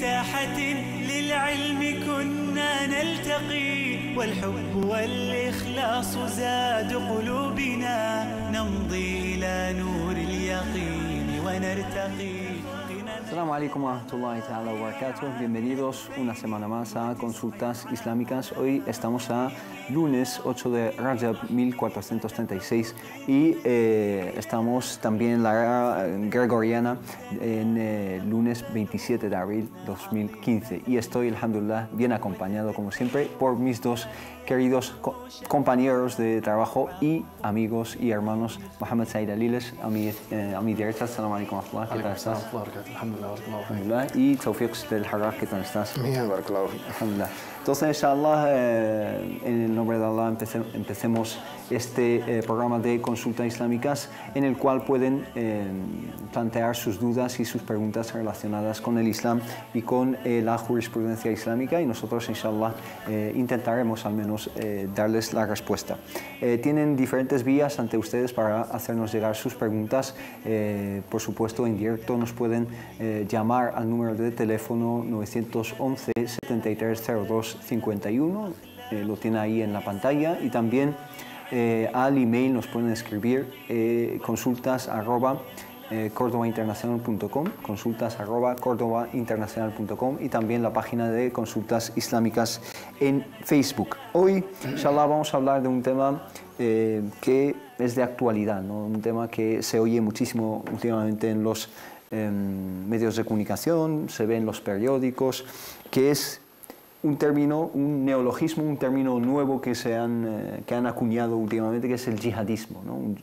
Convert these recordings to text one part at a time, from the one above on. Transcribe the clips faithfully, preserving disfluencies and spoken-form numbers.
ساحة للعلم كنا نلتقي والحب والإخلاص زاد قلوبنا نمضي إلى نور اليقين ونرتقي. Assalamu alaikum wa rahmatullahi ta'ala wa barakatuh. Bienvenidos una semana más a Consultas Islámicas. Hoy estamos a lunes ocho de Rajab mil cuatrocientos treinta y seis y eh, estamos también en la Gregoriana en eh, lunes veintisiete de abril dos mil quince. Y estoy, alhamdulillah, bien acompañado como siempre por mis dos queridos co compañeros de trabajo y amigos y hermanos, Muhamad Said Alilech, a mi, eh, a mi derecha. Assalamu alaikum wa rahmatullahi. ¿Qué tal estás? Y Tawfiq Istil Harakat, ¿qué tal estás? Bien, barakallahu. Alhamdulillah. Entonces, inshallah, eh, en el nombre de Allah, empece, empecemos este eh, programa de consultas islámicas en el cual pueden eh, plantear sus dudas y sus preguntas relacionadas con el Islam y con eh, la jurisprudencia islámica, y nosotros, inshallah, eh, intentaremos al menos eh, darles la respuesta. Eh, tienen diferentes vías ante ustedes para hacernos llegar sus preguntas. Eh, por supuesto, en directo nos pueden eh, llamar al número de teléfono nueve once, setenta y tres cero dos, cincuenta y uno, eh, lo tiene ahí en la pantalla, y también eh, al email nos pueden escribir eh, consultas arroba eh, cordoba internacional punto com, consultas arroba cordoba internacional punto com, y también la página de Consultas Islámicas en Facebook. Hoy, inshallah, vamos a hablar de un tema eh, que es de actualidad, ¿no? Un tema que se oye muchísimo últimamente en los eh, medios de comunicación, se ve en los periódicos, que es un término, un neologismo, un término nuevo que se han, eh, que han acuñado últimamente, que es el yihadismo, ¿no?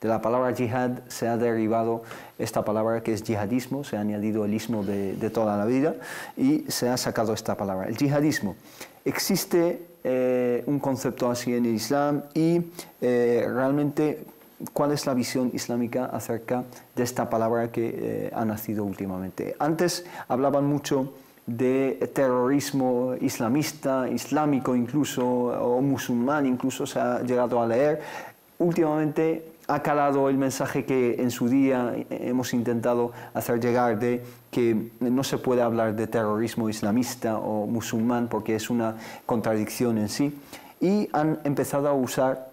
De la palabra yihad se ha derivado esta palabra que es yihadismo, se ha añadido el ismo de, de toda la vida y se ha sacado esta palabra, el yihadismo. Existe eh, un concepto así en el Islam y eh, realmente, ¿cuál es la visión islámica acerca de esta palabra que eh, ha nacido últimamente? Antes hablaban mucho de terrorismo islamista, islámico incluso, o musulmán incluso se ha llegado a leer. Últimamente ha calado el mensaje que en su día hemos intentado hacer llegar de que no se puede hablar de terrorismo islamista o musulmán porque es una contradicción en sí, y han empezado a usar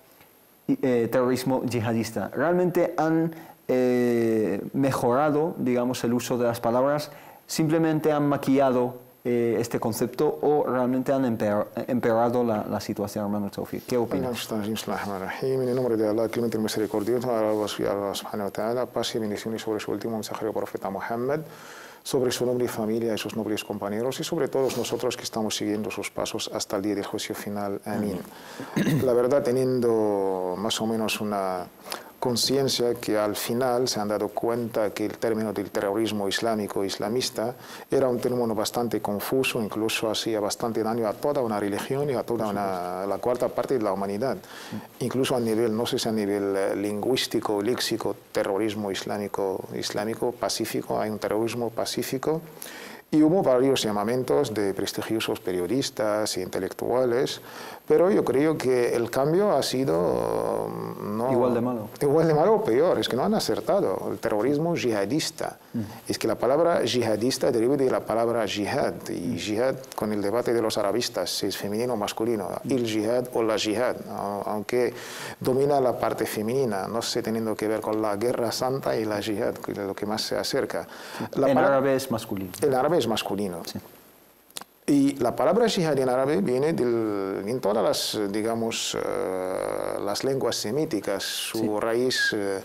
eh, terrorismo yihadista. Realmente han eh, mejorado, digamos, el uso de las palabras. Simplemente han maquillado eh, este concepto o realmente han empeor, empeorado la, la situación, hermano Tawfiq. ¿Qué opinas? En el nombre de Allah, clemente y misericordioso, Allah subhanahu wa ta'ala, paz y bendiciones sobre su último mensajero profeta Muhammad, sobre su noble familia y sus nobles compañeros, y sobre todos nosotros que estamos siguiendo sus pasos hasta el día del juicio final. Amén. La verdad, teniendo más o menos una conciencia que al final se han dado cuenta que el término del terrorismo islámico islamista era un término bastante confuso, incluso hacía bastante daño a toda una religión y a toda una, la cuarta parte de la humanidad. Incluso a nivel, no sé si a nivel lingüístico, léxico, terrorismo islámico, islámico pacífico, hay un terrorismo pacífico. Y hubo varios llamamientos de prestigiosos periodistas e intelectuales, pero yo creo que el cambio ha sido... No, igual de malo. Igual de malo o peor, es que no han acertado. El terrorismo yihadista. Mm. Es que la palabra yihadista deriva de la palabra yihad. Y yihad, con el debate de los arabistas, si es femenino o masculino, el yihad o la yihad, aunque domina la parte femenina, no sé, teniendo que ver con la guerra santa y la yihad, que es lo que más se acerca. La en árabe es masculino. El árabe es masculino. Sí. Y la palabra yihad en árabe viene del, en todas las, digamos, uh, las lenguas semíticas, su sí. raíz uh,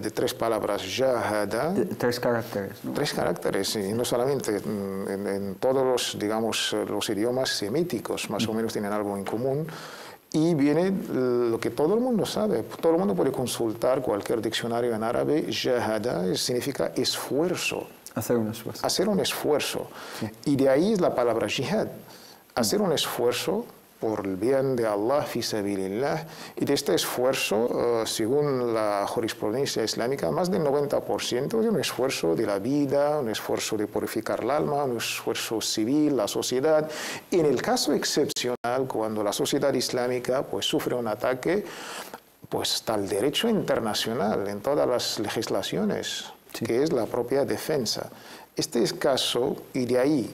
de tres palabras, yahada. De, tres caracteres, ¿no? Tres caracteres, sí. Y no solamente en, en todos los, digamos, los idiomas semíticos, más mm. o menos tienen algo en común. Y viene lo que todo el mundo sabe, todo el mundo puede consultar cualquier diccionario en árabe, yahada significa esfuerzo. Hacer un esfuerzo. Hacer un esfuerzo. Sí. Y de ahí es la palabra yihad. Hacer un esfuerzo por el bien de Allah, fi sabilillah. Y de este esfuerzo, uh, según la jurisprudencia islámica, más del noventa por ciento es un esfuerzo de la vida, un esfuerzo de purificar el alma, un esfuerzo civil, la sociedad. Y en el caso excepcional, cuando la sociedad islámica pues, sufre un ataque, pues está el derecho internacional en todas las legislaciones. Sí. Que es la propia defensa. Este es caso, y de ahí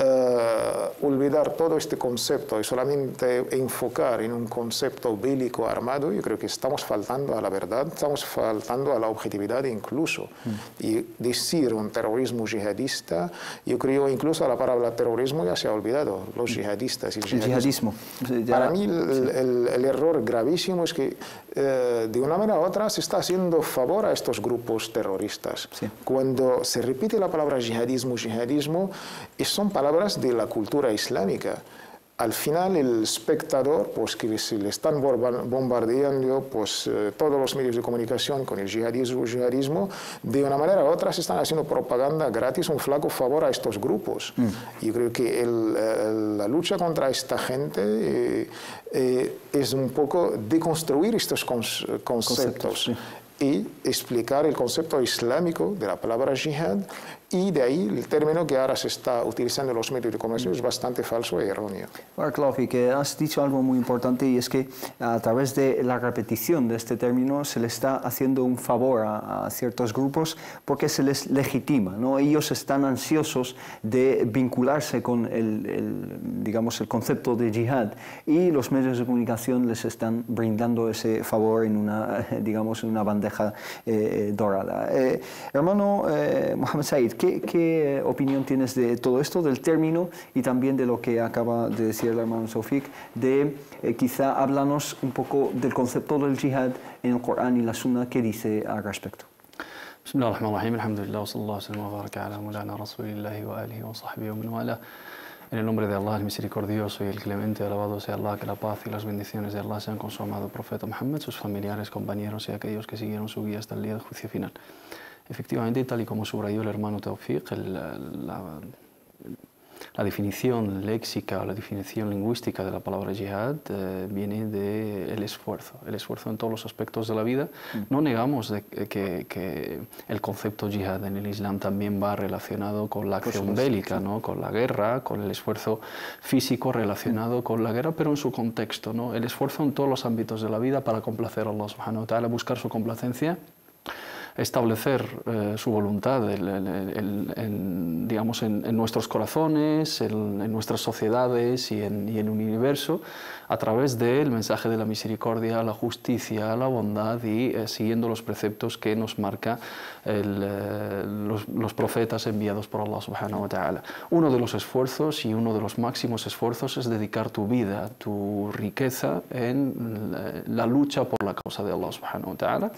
uh, olvidar todo este concepto y solamente enfocar en un concepto bélico armado, yo creo que estamos faltando a la verdad, estamos faltando a la objetividad incluso. Mm. Y decir un terrorismo yihadista, yo creo incluso a la palabra terrorismo ya se ha olvidado, los yihadistas. El yihadismo. El yihadismo. Para mí el, el, el error gravísimo es que Eh, de una manera u otra se está haciendo favor a estos grupos terroristas. Sí. Cuando se repite la palabra yihadismo, yihadismo, son palabras de la cultura islámica. Al final el espectador, pues que se le están bombardeando pues, eh, todos los medios de comunicación con el yihadismo, yihadismo, de una manera u otra se están haciendo propaganda gratis, un flaco favor a estos grupos. Mm. Yo creo que el, el, la lucha contra esta gente eh, eh, es un poco deconstruir estos cons, conceptos. conceptos sí. Y explicar el concepto islámico de la palabra yihad, y de ahí el término que ahora se está utilizando en los medios de comunicación es bastante falso e erróneo. Barakallahu, que has dicho algo muy importante, y es que a través de la repetición de este término se le está haciendo un favor a, a ciertos grupos porque se les legitima, ¿no? Ellos están ansiosos de vincularse con el, el, digamos, el concepto de yihad, y los medios de comunicación les están brindando ese favor en una, digamos, en una bandera Eh, dorada. Eh, hermano eh, Muhammad Said, ¿qué, ¿qué opinión tienes de todo esto, del término, y también de lo que acaba de decir el hermano Tawfiq, de eh, quizá háblanos un poco del concepto del yihad en el Corán y la Sunna, qué dice al respecto? En el nombre de Allah, el misericordioso y el clemente, alabado sea Allah, que la paz y las bendiciones de Allah sean con su amado profeta Muhammad, sus familiares, compañeros y aquellos que siguieron su guía hasta el día del juicio final. Efectivamente, tal y como subrayó el hermano Tawfiq, el, la, la definición léxica, la definición lingüística de la palabra yihad eh, viene del esfuerzo, el esfuerzo en todos los aspectos de la vida. No negamos de, que, que el concepto yihad en el Islam también va relacionado con la acción bélica, ¿no? Con la guerra, con el esfuerzo físico relacionado con la guerra, pero en su contexto, ¿no? El esfuerzo en todos los ámbitos de la vida para complacer a Allah subhanahu wa ta'ala, buscar su complacencia, establecer eh, su voluntad el, el, el, el, digamos, en, en nuestros corazones, en, en nuestras sociedades y en, y en el universo, a través del mensaje de la misericordia, la justicia, la bondad, y eh, siguiendo los preceptos que nos marca el, eh, los, los profetas enviados por Allah subhanahu wa ta'ala. Uno de los esfuerzos, y uno de los máximos esfuerzos, es dedicar tu vida, tu riqueza en la, la lucha por la causa de Allah subhanahu wa ta'ala,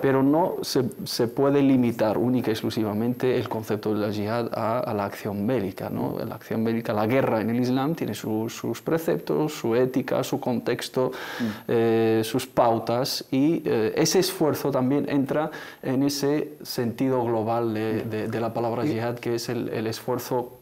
pero no se se puede limitar única y exclusivamente el concepto de la yihad a, a la acción bélica, ¿no? La acción bélica, la guerra en el Islam tiene su, sus preceptos, su ética, su contexto, mm. eh, sus pautas, y eh, ese esfuerzo también entra en ese sentido global de, de, de la palabra yihad, que es el, el esfuerzo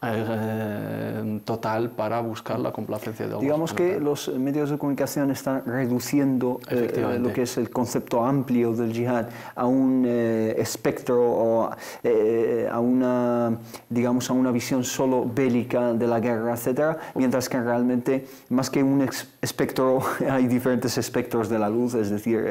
Eh, total para buscar la complacencia de Allah. Digamos que los medios de comunicación están reduciendo eh, lo que es el concepto amplio del yihad a un eh, espectro, o eh, a una, digamos, a una visión solo bélica de la guerra, etcétera, mientras que realmente más que un espectro hay diferentes espectros de la luz, es decir, eh,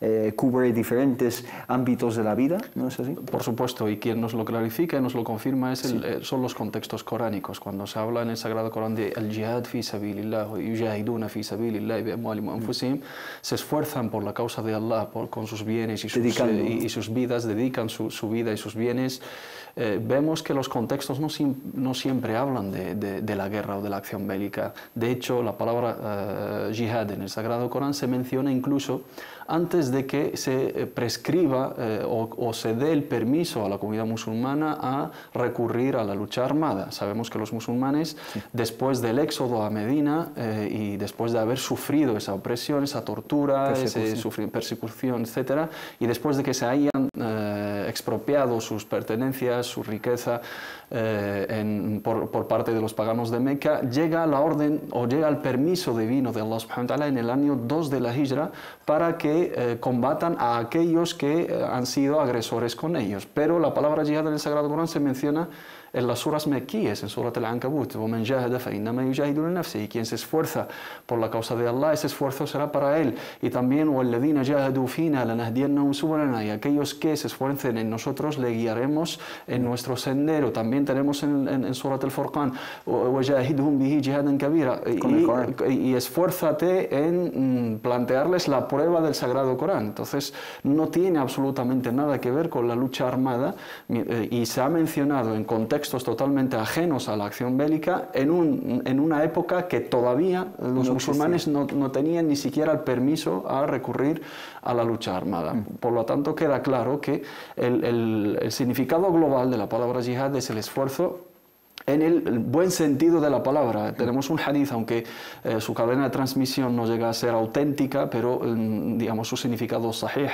eh, cubre diferentes ámbitos de la vida, ¿no es así? Por supuesto, y quien nos lo clarifica y nos lo confirma es el, sí. son los contextos coránicos. Cuando se habla en el Sagrado Corán de el yihad fi sabilillah, yujahiduna fi sabilillah bi amwalihim wa anfusihim, se esfuerzan por la causa de Allah por, con sus bienes y sus, eh, y, y sus vidas, dedican su, su vida y sus bienes. Eh, vemos que los contextos no, no siempre hablan de, de, de la guerra o de la acción bélica. De hecho, la palabra uh, yihad en el Sagrado Corán se menciona incluso antes de que se prescriba eh, o, o se dé el permiso a la comunidad musulmana a recurrir a la lucha armada. Sabemos que los musulmanes, sí. después del éxodo a Medina eh, y después de haber sufrido esa opresión, esa tortura, persecución, ese, persecución, etcétera, y después de que se hayan eh, expropiado sus pertenencias, joyas, su riqueza eh, en, por, por parte de los paganos de Meca, llega la orden o llega el permiso divino de Allah subhanahu wa ta'ala en el año dos de la hijra para que eh, combatan a aquellos que eh, han sido agresores con ellos. Pero la palabra yihad en el Sagrado Corán se menciona en las suras mequíes, en surat al-Ankabut, y quien se esfuerza por la causa de Allah, ese esfuerzo será para él. Y también, y aquellos que se esfuercen en nosotros, le guiaremos en nuestro sendero. También tenemos en, en, en surat al-Furqan, y, y esfuérzate en plantearles la prueba del Sagrado Corán. Entonces, no tiene absolutamente nada que ver con la lucha armada, y se ha mencionado en contexto textos totalmente ajenos a la acción bélica en, un, en una época que todavía los no musulmanes no, no tenían ni siquiera el permiso a recurrir a la lucha armada. Mm. Por lo tanto, queda claro que el, el, el significado global de la palabra yihad es el esfuerzo en el buen sentido de la palabra. Tenemos un hadith, aunque eh, su cadena de transmisión no llega a ser auténtica, pero eh, digamos su significado sahih.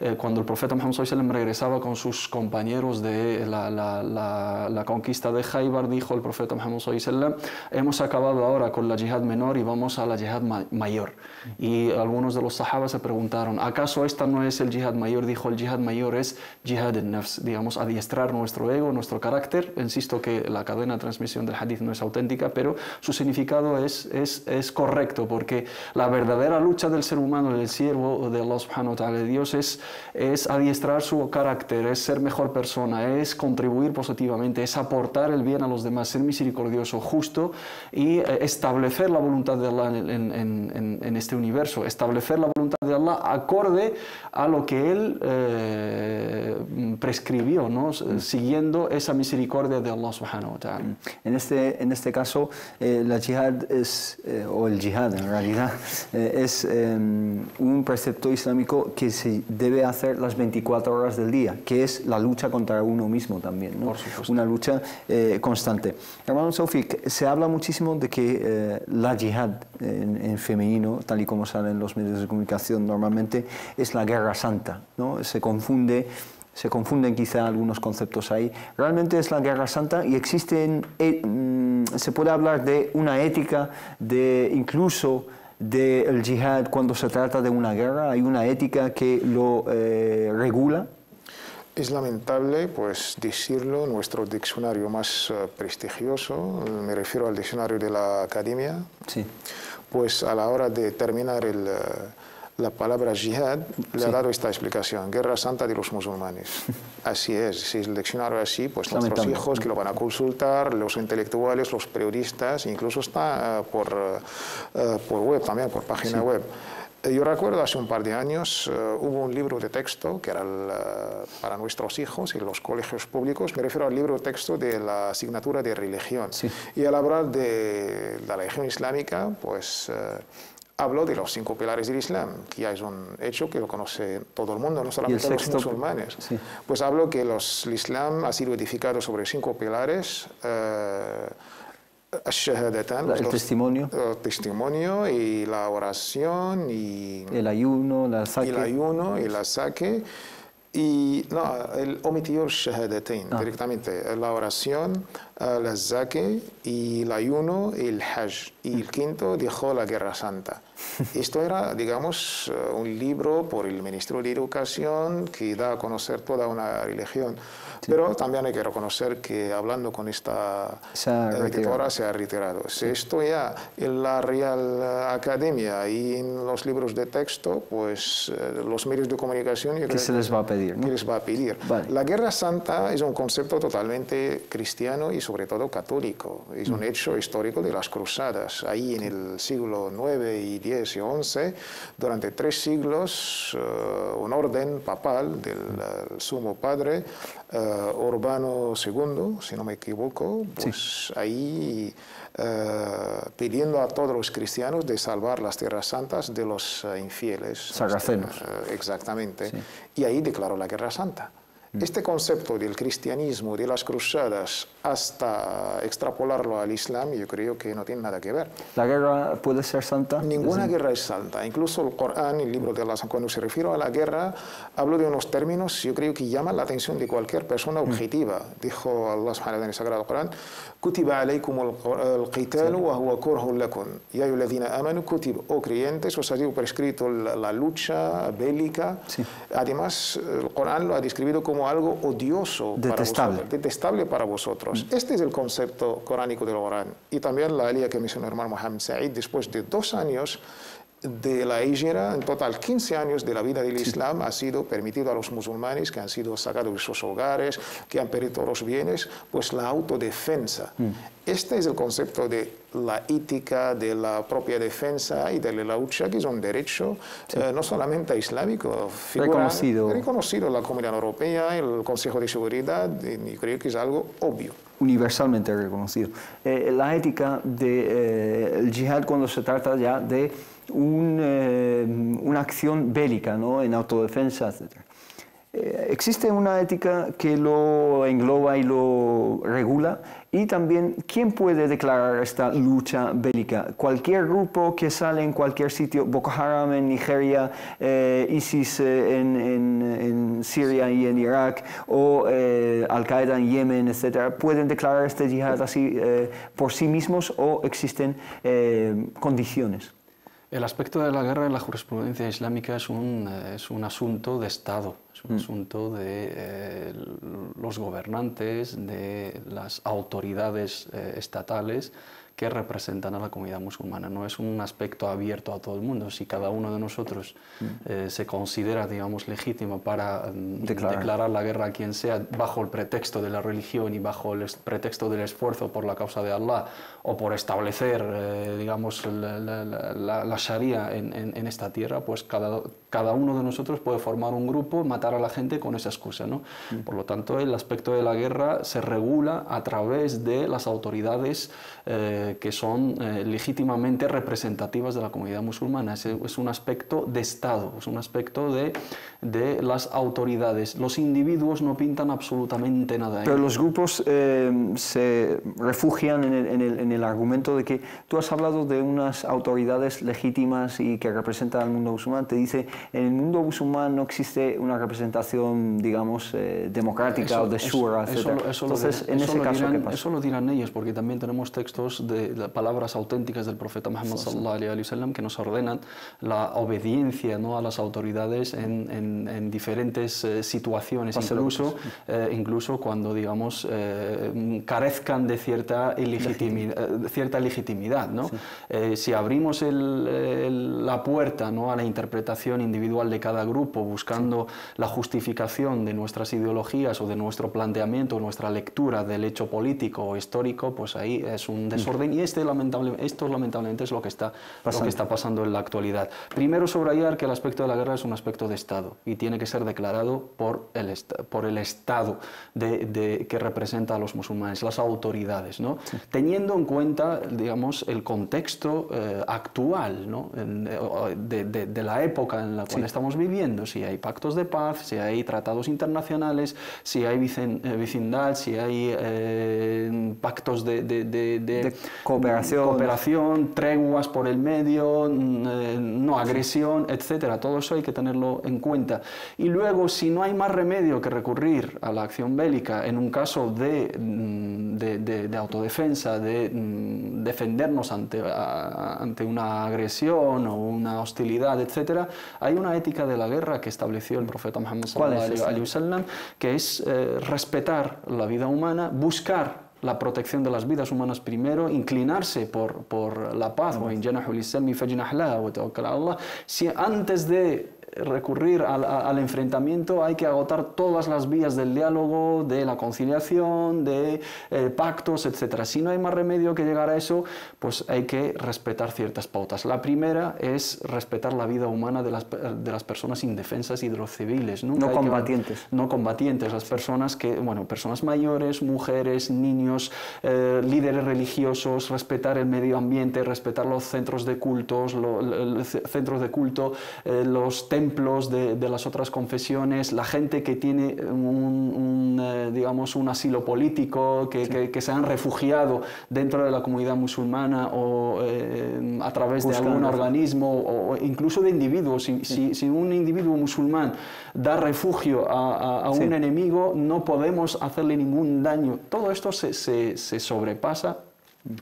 Eh, cuando el profeta Muhammad Said Alilech regresaba con sus compañeros de la, la, la, la conquista de Jaibar, dijo el profeta Muhammad Said Alilech: hemos acabado ahora con la yihad menor y vamos a la yihad ma mayor. Y algunos de los sahabas se preguntaron: ¿acaso esta no es el yihad mayor? Dijo: el yihad mayor es yihad al-nafs, digamos, adiestrar nuestro ego, nuestro carácter. Insisto que la cadena la transmisión del hadith no es auténtica, pero su significado es, es, es correcto, porque la verdadera lucha del ser humano, del siervo de Allah subhanahu wa ta'ala, de Dios, es, es adiestrar su carácter, es ser mejor persona, es contribuir positivamente, es aportar el bien a los demás, ser misericordioso, justo, y establecer la voluntad de Allah en, en, en, en este universo, establecer la voluntad de Allah acorde a lo que Él eh, prescribió, ¿no? Mm. Siguiendo esa misericordia de Allah subhanahu wa ta'ala. En este, en este caso, eh, la yihad es, eh, o el yihad en realidad, eh, es eh, un precepto islámico que se debe hacer las veinticuatro horas del día, que es la lucha contra uno mismo también, ¿no? Por supuesto. Una lucha eh, constante. Hermano Tawfiq, se habla muchísimo de que eh, la yihad en, en femenino, tal y como sale en los medios de comunicación normalmente, es la guerra santa, ¿no? Se confunde. Se confunden quizá algunos conceptos ahí. Realmente es la guerra santa y existen, eh, se puede hablar de una ética, de incluso del yihad cuando se trata de una guerra. ¿Hay una ética que lo eh, regula? Es lamentable, pues, decirlo. Nuestro diccionario más uh, prestigioso, me refiero al diccionario de la academia, sí, pues a la hora de terminar el... Uh, la palabra yihad le sí. ha dado esta explicación: guerra santa de los musulmanes. Así es, si el diccionario así, pues nuestros hijos que lo van a consultar, los intelectuales, los periodistas, incluso está uh, por, uh, por web también, por página sí. web. Yo recuerdo hace un par de años uh, hubo un libro de texto que era el, uh, para nuestros hijos en los colegios públicos. Me refiero al libro de texto de la asignatura de religión. Sí. Y al hablar de la religión islámica, pues... Uh, habló de los cinco pilares del Islam, que ya es un hecho que lo conoce todo el mundo, no solamente los musulmanes. Sí. Pues habló que los, el Islam ha sido edificado sobre cinco pilares. Eh, El, el testimonio. El testimonio y la oración. Y el ayuno, la saque. Y el ayuno y la saque. Y no, el omitió el shahadatain ah. directamente, la oración, el zaque y el ayuno y el hajj. Y el quinto dejó la guerra santa. Esto era, digamos, un libro por el Ministerio de Educación que da a conocer toda una religión. Sí. Pero también hay que reconocer que hablando con esta se editora se ha retirado. Sí. Esto ya en la Real Academia y en los libros de texto, pues los medios de comunicación... Yo creo que se les va a pedir, ¿no? Que les va a pedir. Vale. La Guerra Santa es un concepto totalmente cristiano y sobre todo católico. Es mm. un hecho histórico de las cruzadas. Ahí en el siglo nueve y diez y once, durante tres siglos, uh, un orden papal del uh, Sumo Padre, uh, Urbano segundo, si no me equivoco, pues sí. ahí uh, pidiendo a todos los cristianos de salvar las tierras santas de los uh, infieles. Saracenos. Uh, exactamente. Sí. Y ahí declaró la Guerra Santa. Este concepto del cristianismo, de las cruzadas, hasta extrapolarlo al Islam, yo creo que no tiene nada que ver. ¿La guerra puede ser santa? Ninguna guerra es santa. Incluso el Corán, el libro de Allah, cuando se refiero a la guerra, hablo de unos términos, yo creo que llaman la atención de cualquier persona objetiva. Dijo Allah subhanahu wa ta'ala en el Sagrado Corán, Kutiba alaykum al-qitalu wa huwa kurhun lakum. Ya ayyuhalladhina amanu kutib. O creyentes, os ha sido prescrito la, la lucha bélica. Sí. Además, el Corán lo ha descrito como algo odioso, detestable para vosotros, detestable para vosotros. Mm. Este es el concepto coránico del Corán. Y también la alía que mencionó el hermano Muhammad Said, después de dos años de la hijra, en total quince años de la vida del Islam, ha sido permitido a los musulmanes que han sido sacados de sus hogares, que han perdido los bienes, pues la autodefensa. Mm. Este es el concepto de la ética, de la propia defensa y de la lucha, que es un derecho sí. eh, no solamente islámico, figura, reconocido. reconocido en la Comunidad Europea, el Consejo de Seguridad, y creo que es algo obvio. Universalmente reconocido. Eh, la ética de, eh, el yihad cuando se trata ya de un, eh, una acción bélica, ¿no? En autodefensa, etcétera. Eh, existe una ética que lo engloba y lo regula. Y también, ¿quién puede declarar esta lucha bélica? Cualquier grupo que sale en cualquier sitio, Boko Haram en Nigeria, eh, ISIS eh, en, en, en Siria y en Irak, o eh, Al-Qaeda en Yemen, etcétera, ¿pueden declarar este yihad así eh, por sí mismos o existen eh, condiciones? El aspecto de la guerra en la jurisprudencia islámica es un, es un asunto de Estado, es un mm. asunto de eh, los gobernantes, de las autoridades eh, estatales que representan a la comunidad musulmana. No es un aspecto abierto a todo el mundo. Si cada uno de nosotros mm. eh, se considera, digamos, legítimo para declarar. declarar la guerra a quien sea bajo el pretexto de la religión y bajo el pretexto del esfuerzo por la causa de Allah o por establecer, eh, digamos, la, la, la, la sharia en, en, en esta tierra, pues cada, cada uno de nosotros puede formar un grupo, matar a la gente con esa excusa, ¿no? Mm. Por lo tanto, el aspecto de la guerra se regula a través de las autoridades eh, que son eh, legítimamente representativas de la comunidad musulmana. Es, es un aspecto de Estado, es un aspecto de, de las autoridades. Los individuos no pintan absolutamente nada. Pero los grupos eh, se refugian en el, en, el, en el argumento de que tú has hablado de unas autoridades legítimas y que representan al mundo musulmán. Te dice, en el mundo musulmán no existe una representación, digamos, eh, democrática eso, o de shura, etcétera. Entonces, en ese caso, ¿qué pasa? Eso lo dirán ellos, porque también tenemos textos de De, de palabras auténticas del profeta Muhammad sallallahu alaihi wasallam que nos ordenan la obediencia, ¿no?, a las autoridades en, en, en diferentes eh, situaciones, incluso, eh, incluso cuando, digamos, eh, carezcan de cierta legitimidad, eh, cierta legitimidad, ¿no? Sí. Eh, si abrimos el, el, la puerta, ¿no?, a la interpretación individual de cada grupo buscando sí. la justificación de nuestras ideologías o de nuestro planteamiento, nuestra lectura del hecho político o histórico, pues ahí es un desorden. Y este, lamentable, esto lamentablemente es lo que, está, lo que está pasando en la actualidad. Primero, subrayar que el aspecto de la guerra es un aspecto de Estado y tiene que ser declarado por el, por el Estado de, de, que representa a los musulmanes, las autoridades, ¿no? Sí. Teniendo en cuenta, digamos, el contexto eh, actual, ¿no?, de, de, de la época en la cual sí. estamos viviendo, si hay pactos de paz, si hay tratados internacionales, si hay vecindad, si hay eh, pactos de... de, de, de, de Cooperación. Cooperación, treguas por el medio, no agresión, etcétera. Todo eso hay que tenerlo en cuenta. Y luego, si no hay más remedio que recurrir a la acción bélica en un caso de, de, de, de autodefensa, de defendernos ante, ante una agresión o una hostilidad, etcétera, hay una ética de la guerra que estableció el profeta Muhammad sallallahu alaihi wasallam, que es eh, respetar la vida humana, buscar la protección de las vidas humanas primero, inclinarse por, por la paz, si antes de recurrir al, al enfrentamiento hay que agotar todas las vías del diálogo, de la conciliación, de eh, pactos, etcétera. Si no hay más remedio que llegar a eso, pues hay que respetar ciertas pautas. La primera es respetar la vida humana de las, de las personas indefensas y de los civiles. Nunca no combatientes. Que, no combatientes, las personas que, bueno, personas mayores, mujeres, niños, eh, líderes religiosos, respetar el medio ambiente, respetar los centros de cultos, los, los centros de culto, eh, los templos, templos de, de las otras confesiones, la gente que tiene un, un, digamos, un asilo político, que, sí. que, que se han refugiado dentro de la comunidad musulmana o eh, a través Buscan de algún refugio. organismo o, o incluso de individuos. Si, sí. si, si un individuo musulmán da refugio a, a, a sí. un enemigo, no podemos hacerle ningún daño. Todo esto se, se, se sobrepasa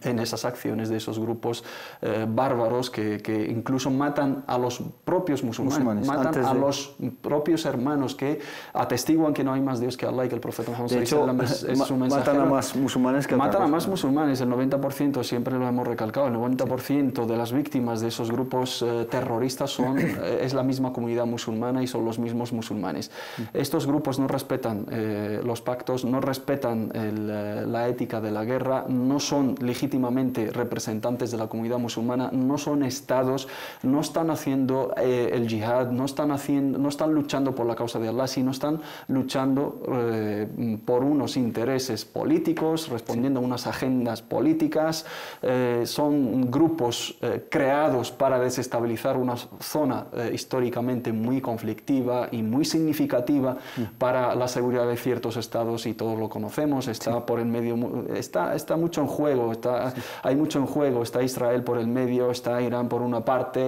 en esas acciones de esos grupos eh, bárbaros que, que incluso matan a los propios musulmanes, musulmanes matan a de... los propios hermanos que atestiguan que no hay más Dios que Allah y que el profeta Muhammad de hecho, es, es su mensajero. Matan a más musulmanes que a Matan a más musulmanes, el noventa por ciento, siempre lo hemos recalcado, el noventa por ciento sí. de las víctimas de esos grupos eh, terroristas son, eh, es la misma comunidad musulmana y son los mismos musulmanes. Estos grupos no respetan eh, los pactos, no respetan el, la ética de la guerra, no son legítimamente representantes de la comunidad musulmana, no son estados, no están haciendo eh, el yihad, no están, haciendo, no están luchando por la causa de Allah, sino están luchando eh, por unos intereses políticos, respondiendo sí. a unas agendas políticas. Eh, son grupos eh, creados para desestabilizar una zona eh, históricamente muy conflictiva y muy significativa sí. para la seguridad de ciertos estados, y todos lo conocemos, está sí. por el medio, está, está mucho en juego, está Sí. hay mucho en juego, está Israel por el medio, está Irán por una parte,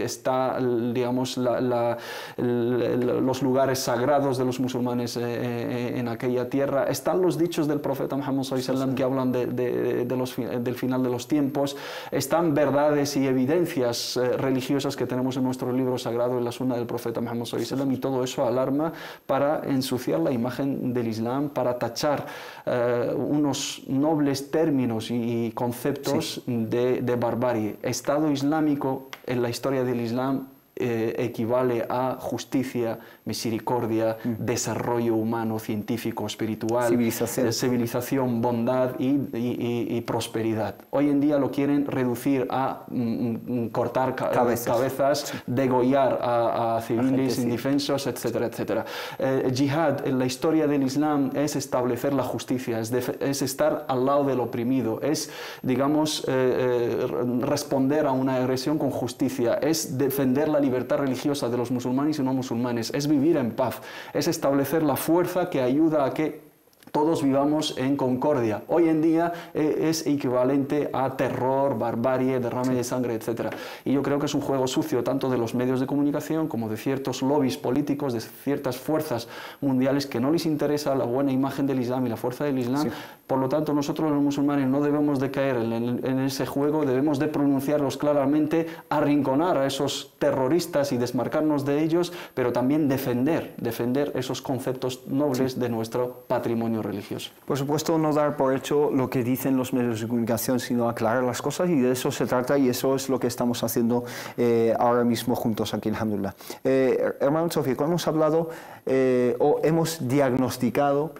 eh, está, digamos, la, la, la, los lugares sagrados de los musulmanes eh, eh, en aquella tierra, están los dichos del profeta Muhammad Sallallahu Alaihi Wasallam que hablan de, de, de los, del final de los tiempos, están verdades y evidencias eh, religiosas que tenemos en nuestro libro sagrado, en la Sunna del profeta Muhammad Sallallahu Alaihi Wasallam, y todo eso alarma para ensuciar la imagen del Islam, para tachar eh, unos nobles términos y, y conceptos sí. de, de barbarie. Estado Islámico en la historia del Islam eh, equivale a justicia, misericordia, mm. desarrollo humano, científico, espiritual, civilización, eh, civilización bondad y, y, y, y prosperidad. Hoy en día lo quieren reducir a mm, cortar ca cabezas, cabezas sí. degollar a, a civiles indefensos, etcétera, etcétera. Eh, yihad en la historia del Islam es establecer la justicia, es, es estar al lado del oprimido, es, digamos, eh, eh, responder a una agresión con justicia, es defender la libertad religiosa de los musulmanes y no musulmanes, es vivir en paz, es establecer la fuerza que ayuda a que todos vivamos en concordia. Hoy en día eh, es equivalente a terror, barbarie, derrame de sangre, etcétera. Y yo creo que es un juego sucio tanto de los medios de comunicación como de ciertos lobbies políticos, de ciertas fuerzas mundiales que no les interesa la buena imagen del Islam y la fuerza del Islam. Sí. Por lo tanto, nosotros los musulmanes no debemos de caer en, en, en ese juego, debemos de pronunciarlos claramente, arrinconar a esos terroristas y desmarcarnos de ellos, pero también defender, defender esos conceptos nobles sí. de nuestro patrimonio religioso. Por supuesto, no dar por hecho lo que dicen los medios de comunicación, sino aclarar las cosas, y de eso se trata, y eso es lo que estamos haciendo eh, ahora mismo juntos aquí, alhamdulillah. Eh, hermano Sofía, cuando hemos hablado eh, o hemos diagnosticado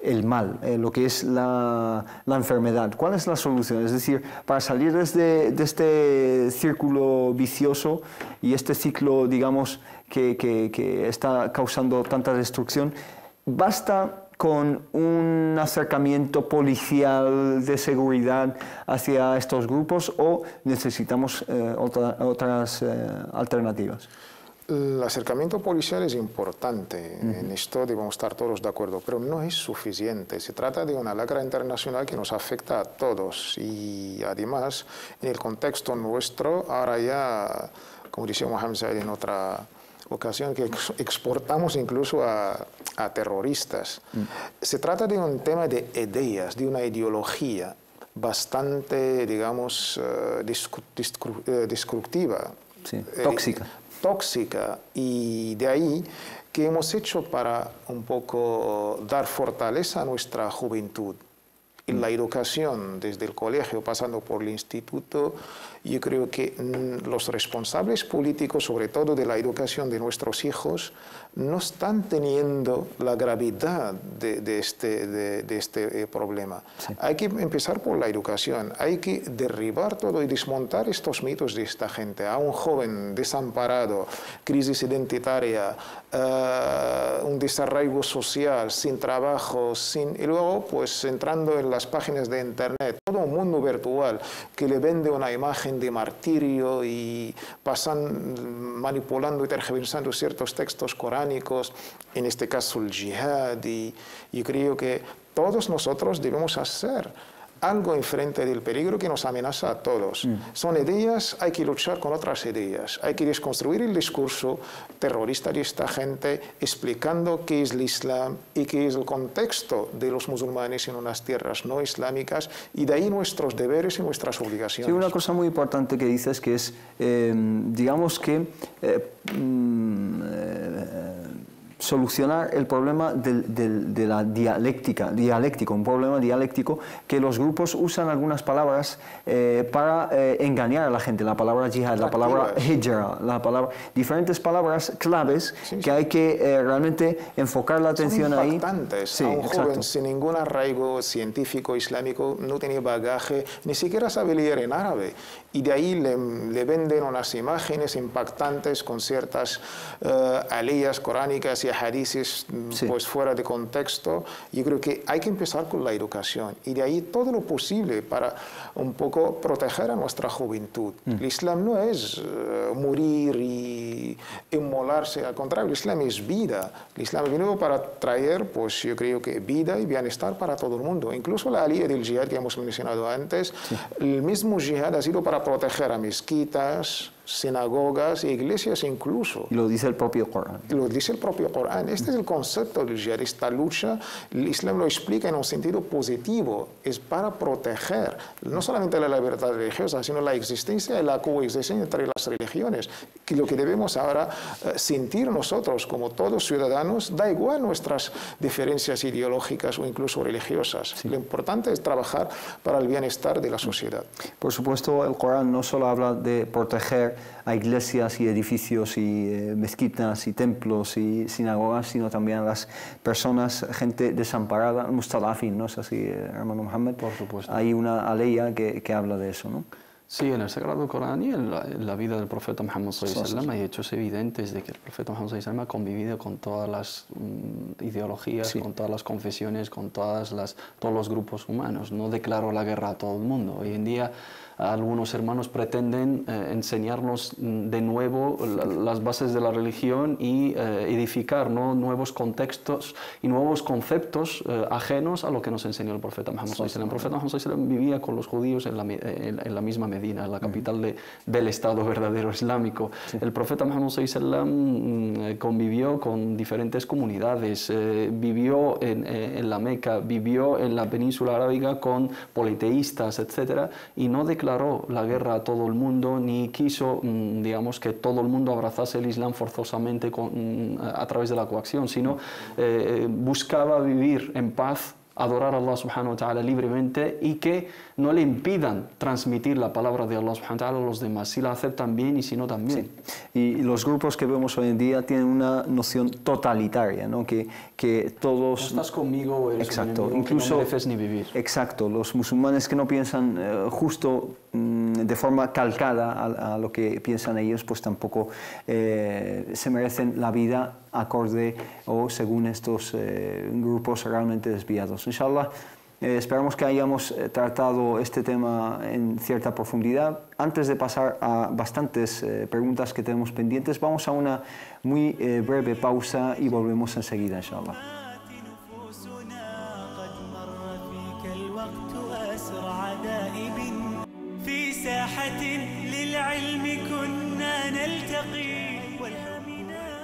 el mal, eh, lo que es la, la enfermedad, ¿cuál es la solución? Es decir, para salir desde, de este círculo vicioso y este ciclo, digamos, que, que, que está causando tanta destrucción, ¿basta con un acercamiento policial de seguridad hacia estos grupos, o necesitamos eh, otra, otras eh, alternativas? El acercamiento policial es importante, uh-huh. en esto debemos estar todos de acuerdo, pero no es suficiente. Se trata de una lacra internacional que nos afecta a todos, y además en el contexto nuestro, ahora ya, como decía Muhammad Said en otra ocasión, que exportamos incluso a, a terroristas. Mm. Se trata de un tema de ideas, de una ideología bastante, digamos, uh, destructiva. Sí. Eh, tóxica. Tóxica. Y de ahí que hemos hecho para un poco dar fortaleza a nuestra juventud. En la educación, desde el colegio, pasando por el instituto, yo creo que los responsables políticos, sobre todo de la educación de nuestros hijos, no están teniendo la gravedad de, de este, de, de este eh, problema. Sí. Hay que empezar por la educación, hay que derribar todo y desmontar estos mitos de esta gente. A un joven desamparado, crisis identitaria, uh, un desarraigo social, sin trabajo, sin... y luego pues entrando en las páginas de internet, todo un mundo virtual que le vende una imagen de martirio y pasan manipulando y tergiversando ciertos textos coránicos, en este caso el yihad, y, y creo que todos nosotros debemos hacer algo enfrente del peligro que nos amenaza a todos. Mm. Son ideas, hay que luchar con otras ideas. Hay que desconstruir el discurso terrorista de esta gente, explicando qué es el Islam y qué es el contexto de los musulmanes en unas tierras no islámicas, y de ahí nuestros deberes y nuestras obligaciones. Sí, una cosa muy importante que dices, que es, eh, digamos que, eh, mm, eh, solucionar el problema del, del, de la dialéctica, dialéctico, un problema dialéctico, que los grupos usan algunas palabras eh, para eh, engañar a la gente, la palabra yihad, la palabra hijra, la palabra, diferentes palabras claves, sí, que sí. hay que eh, realmente enfocar la atención. Son impactantes. Ahí. Sí, a un exacto. joven sin ningún arraigo científico islámico, no tiene bagaje, ni siquiera sabe leer en árabe, y de ahí le, le venden unas imágenes impactantes con ciertas eh, alías coránicas y hadices, sí. pues fuera de contexto. Yo creo que hay que empezar con la educación, y de ahí todo lo posible para un poco proteger a nuestra juventud. Mm. El Islam no es uh, morir y inmolarse, al contrario, el Islam es vida. El Islam vino para traer, pues yo creo que vida y bienestar para todo el mundo. Incluso la alía del yihad que hemos mencionado antes, sí. el mismo yihad ha sido para proteger a mezquitas, sinagogas, iglesias incluso. Y lo dice el propio Corán. Lo dice el propio Corán. Este es el concepto del yihad. Esta lucha, el Islam lo explica en un sentido positivo. Es para proteger no solamente la libertad religiosa, sino la existencia y la coexistencia entre las religiones. Que lo que debemos ahora sentir nosotros, como todos ciudadanos, da igual nuestras diferencias ideológicas o incluso religiosas. Sí. Lo importante es trabajar para el bienestar de la sociedad. Por supuesto, el Corán no solo habla de proteger a iglesias y edificios y eh, mezquitas y templos y sinagogas, sino también a las personas, gente desamparada, mustadafin, ¿no es así, hermano Muhammad? Por supuesto. Hay una aleya que, que habla de eso, ¿no? Sí, en el Sagrado Corán y en la, en la vida del profeta Muhammad sallallahu alaihi wasallam hay hechos evidentes de que el profeta Muhammad sallallahu alaihi wasallam ha convivido con todas las um, ideologías, sí. con todas las confesiones, con todas las, todos los grupos humanos. No declaró la guerra a todo el mundo. Hoy en día algunos hermanos pretenden eh, enseñarnos de nuevo la, las bases de la religión y eh, edificar, ¿no?, nuevos contextos y nuevos conceptos eh, ajenos a lo que nos enseñó el profeta Muhammad sallallahu alaihi wasallam. El profeta Muhammad sallallahu alaihi wasallam vivía con los judíos en la, en, en la misma Medina, en la capital de, del Estado verdadero islámico. Sí. El profeta Muhammad sallallahu alaihi wasallam convivió con diferentes comunidades, eh, vivió en, en la Meca, vivió en la península arábiga con politeístas, etcétera, y no declaró la guerra a todo el mundo, ni quiso, digamos, que todo el mundo abrazase el Islam forzosamente con, a través de la coacción, sino eh, buscaba vivir en paz, adorar a Allah subhanahu wa ta'ala libremente, y que no le impidan transmitir la palabra de Allah subhanahu wa ta'ala a los demás, si la aceptan bien y si no también. Sí. Y los grupos que vemos hoy en día tienen una noción totalitaria, ¿no? Que, que todos... No estás conmigo o eres exacto, un enemigo, incluso, que no mereces ni vivir. Exacto, los musulmanes que no piensan eh, justo mm, de forma calcada a, a lo que piensan ellos, pues tampoco eh, se merecen la vida acorde o según estos eh, grupos realmente desviados. Inshallah, eh, esperamos que hayamos tratado este tema en cierta profundidad. Antes de pasar a bastantes eh, preguntas que tenemos pendientes, vamos a una muy eh, breve pausa y volvemos enseguida, inshallah.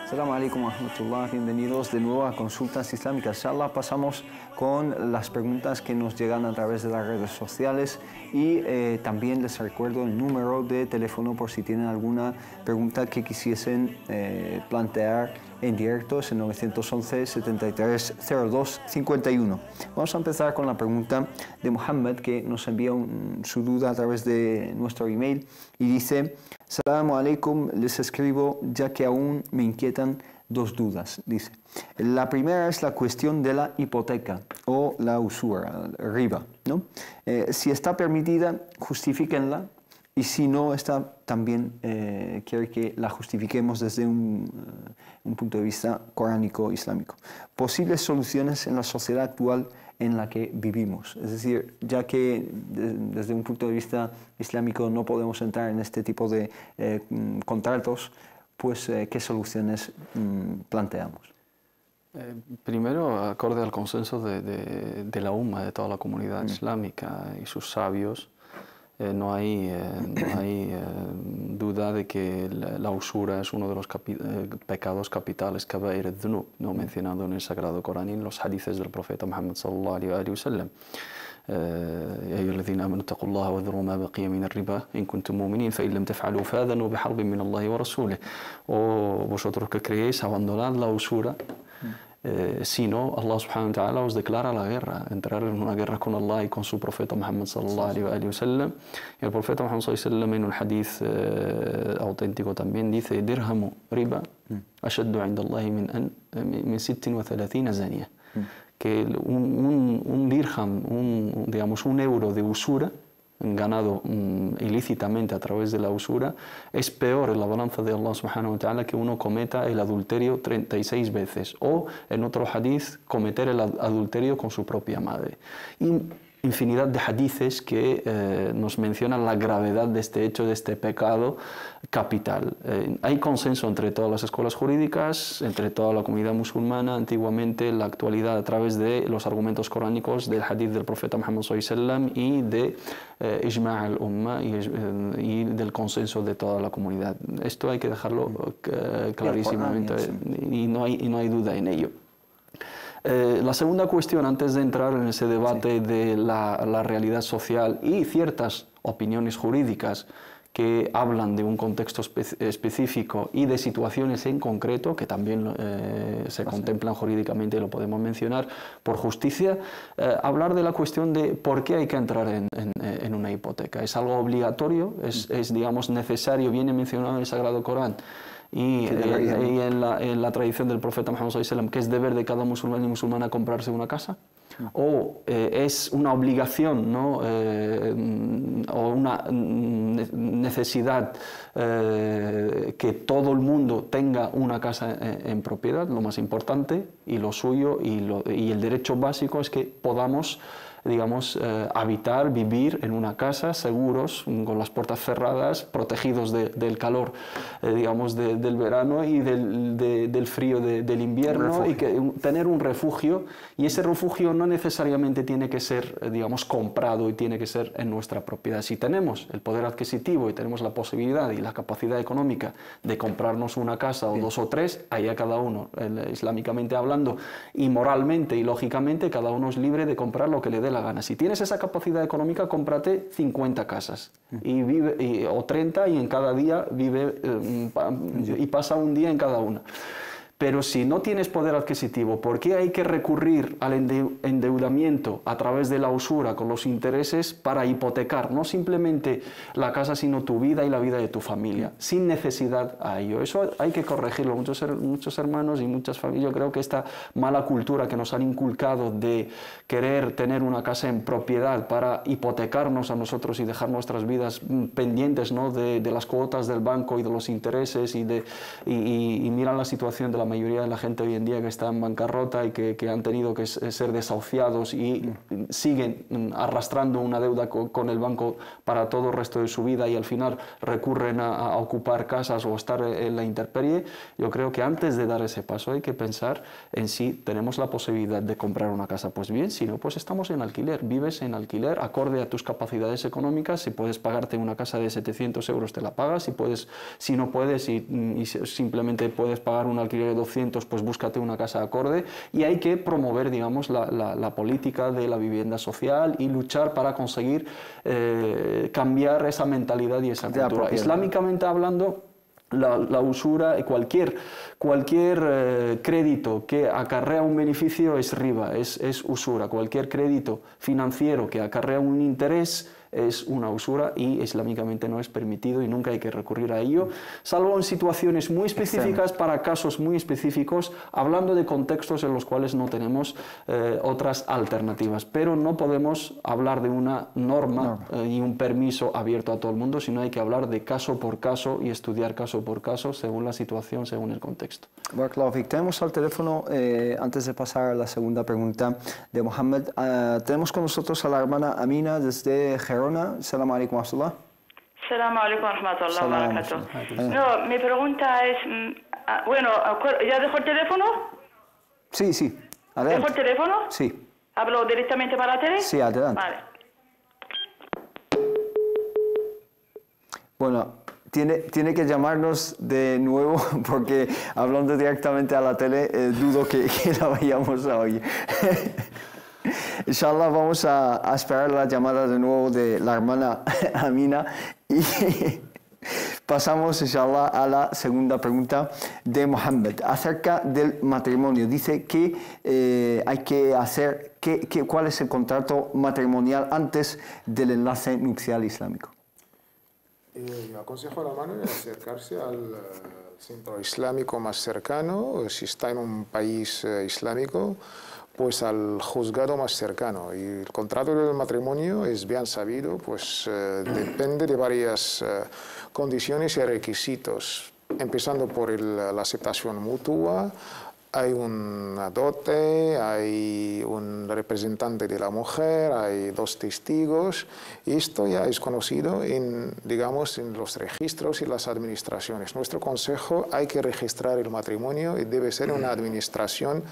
Salam alaikum wa rahmatullah, bienvenidos de nuevo a Consultas Islámicas. Inshallah, pasamos con las preguntas que nos llegan a través de las redes sociales, y eh, también les recuerdo el número de teléfono por si tienen alguna pregunta que quisiesen eh, plantear en directo, es el nueve once, setenta y tres, cero dos, cincuenta y uno. Vamos a empezar con la pregunta de Muhammad, que nos envía un, su duda a través de nuestro email, y dice: Salamu alaikum, les escribo ya que aún me inquietan dos dudas. Dice, la primera es la cuestión de la hipoteca o la usura, riba, ¿no? Eh, si está permitida, justifíquenla, Y si no, esta también eh, quiere que la justifiquemos desde un, uh, un punto de vista coránico islámico. Posibles soluciones en la sociedad actual en la que vivimos. Es decir, ya que de, desde un punto de vista islámico no podemos entrar en este tipo de eh, contratos, pues eh, ¿qué soluciones mm, planteamos? Eh, primero, acorde al consenso de, de, de la umma, de toda la comunidad mm. islámica y sus sabios, Eh, no hay, eh, no hay eh, duda de que la, la usura es uno de los capi eh, pecados capitales, kabair ad-dhunub, ¿no? mencionado en el Sagrado Corán y en los hadices del profeta Muhammad sallallahu alayhi wa sallam. O vosotros que creéis, abandonad la usura. Eh, si no, Allah subhanahu wa ta'ala os declara la guerra, entrar en una guerra con Allah y con su profeta Muhammad sallallahu alayhi wa sallam. Y el profeta Muhammad sallallahu alayhi wa sallam en un hadith eh, auténtico también dice: dirhamu riba ashaddu inda Allahi min an min sittin wa thalathina zaniya. Que un, un, un dirham, un, digamos un euro de usura ganado um, ilícitamente a través de la usura, es peor en la balanza de Allah subhanahu wa ta'ala que uno cometa el adulterio treinta y seis veces, o en otro hadith cometer el adulterio con su propia madre. Y infinidad de hadices que eh, nos mencionan la gravedad de este hecho, de este pecado capital. Eh, hay consenso entre todas las escuelas jurídicas, entre toda la comunidad musulmana, antiguamente, en la actualidad, a través de los argumentos coránicos del hadith del profeta Muhammad sallallahu alayhi wa sallam y de eh, Ijma' al-Umma y, eh, y del consenso de toda la comunidad. Esto hay que dejarlo eh, clarísimamente y no hay, y no hay duda en ello. Eh, la segunda cuestión, antes de entrar en ese debate sí. de la, la realidad social y ciertas opiniones jurídicas que hablan de un contexto espe específico y de situaciones en concreto, que también eh, se ah, contemplan sí. jurídicamente y lo podemos mencionar por justicia, eh, hablar de la cuestión de por qué hay que entrar en, en, en una hipoteca. ¿Es algo obligatorio? ¿Es, mm. es, digamos, necesario? Viene mencionado en el Sagrado Corán. Y, sí, eh, y en, la, en la tradición del profeta Muhammad sallallahu alayhi wa sallam, que es deber de cada musulmán y musulmana comprarse una casa, no. o eh, es una obligación, ¿no? eh, o una necesidad eh, que todo el mundo tenga una casa en, en propiedad, lo más importante, y lo suyo, y, lo, y el derecho básico es que podamos, digamos, eh, habitar, vivir en una casa, seguros, con las puertas cerradas, protegidos de, del calor, eh, digamos, de, del verano y del, de, del frío de, del invierno, y que, tener un refugio, y ese refugio no necesariamente tiene que ser, eh, digamos, comprado y tiene que ser en nuestra propiedad. Si tenemos el poder adquisitivo y tenemos la posibilidad y la capacidad económica de comprarnos una casa o sí. dos o tres, ahí a cada uno, eh, islámicamente hablando, y moralmente y lógicamente, cada uno es libre de comprar lo que le dé la gana. Si tienes esa capacidad económica, cómprate cincuenta casas y vive, y, o treinta, y en cada día vive eh, pa, y pasa un día en cada una. Pero si no tienes poder adquisitivo, ¿por qué hay que recurrir al endeudamiento a través de la usura con los intereses para hipotecar no simplemente la casa, sino tu vida y la vida de tu familia, sin necesidad a ello? Eso hay que corregirlo. Muchos, muchos hermanos y muchas familias, yo creo que esta mala cultura que nos han inculcado de querer tener una casa en propiedad para hipotecarnos a nosotros y dejar nuestras vidas pendientes, ¿no? de, de las cuotas del banco y de los intereses, y, de, y, y, y miran la situación de la mayoría de la gente hoy en día que está en bancarrota y que, que han tenido que ser desahuciados y siguen arrastrando una deuda con, con el banco para todo el resto de su vida, y al final recurren a, a ocupar casas o estar en la intemperie. Yo creo que antes de dar ese paso hay que pensar en si tenemos la posibilidad de comprar una casa. Pues bien, si no, pues estamos en alquiler, vives en alquiler acorde a tus capacidades económicas. Si puedes pagarte una casa de setecientos euros, te la pagas. Si puedes, si no puedes y, y simplemente puedes pagar un alquiler de doscientos, pues búscate una casa acorde. Y hay que promover, digamos, la, la, la política de la vivienda social y luchar para conseguir eh, cambiar esa mentalidad y esa cultura. Islámicamente hablando, la, la usura, cualquier, cualquier eh, crédito que acarrea un beneficio es riba, es, es usura. Cualquier crédito financiero que acarrea un interés es una usura y islámicamente no es permitido y nunca hay que recurrir a ello, salvo en situaciones muy específicas, para casos muy específicos, hablando de contextos en los cuales no tenemos eh, otras alternativas. Pero no podemos hablar de una norma no. eh, y un permiso abierto a todo el mundo, sino hay que hablar de caso por caso y estudiar caso por caso, según la situación, según el contexto. Tawfiq, tenemos al teléfono, eh, antes de pasar a la segunda pregunta de Muhammad, eh, tenemos con nosotros a la hermana Amina desde Gerona. Salam alaikum, Abdullah. Salam alaikum, rahmatullahi wa barakatuh. No, mi pregunta es, bueno, ¿ya dejó el teléfono? Sí, sí. Adelante. ¿Dejó el teléfono? Sí. ¿Hablo directamente para la tele? Sí, adelante. Vale. Bueno, Tiene, tiene que llamarnos de nuevo porque hablando directamente a la tele eh, dudo que, que la vayamos a oír. Inshallah vamos a, a esperar la llamada de nuevo de la hermana Amina y pasamos inshallah a la segunda pregunta de Muhammad acerca del matrimonio. Dice que eh, hay que hacer, que, que, ¿cuál es el contrato matrimonial antes del enlace nupcial islámico? Y aconsejo a la mano de acercarse al centro islámico más cercano, si está en un país islámico, pues al juzgado más cercano. Y el contrato del matrimonio es bien sabido, pues eh, depende de varias eh, condiciones y requisitos, empezando por el, la aceptación mutua. Hay una dote, hay un representante de la mujer, hay dos testigos. Esto ya es conocido en, digamos, en los registros y las administraciones. Nuestro consejo, hay que registrar el matrimonio y debe ser una administración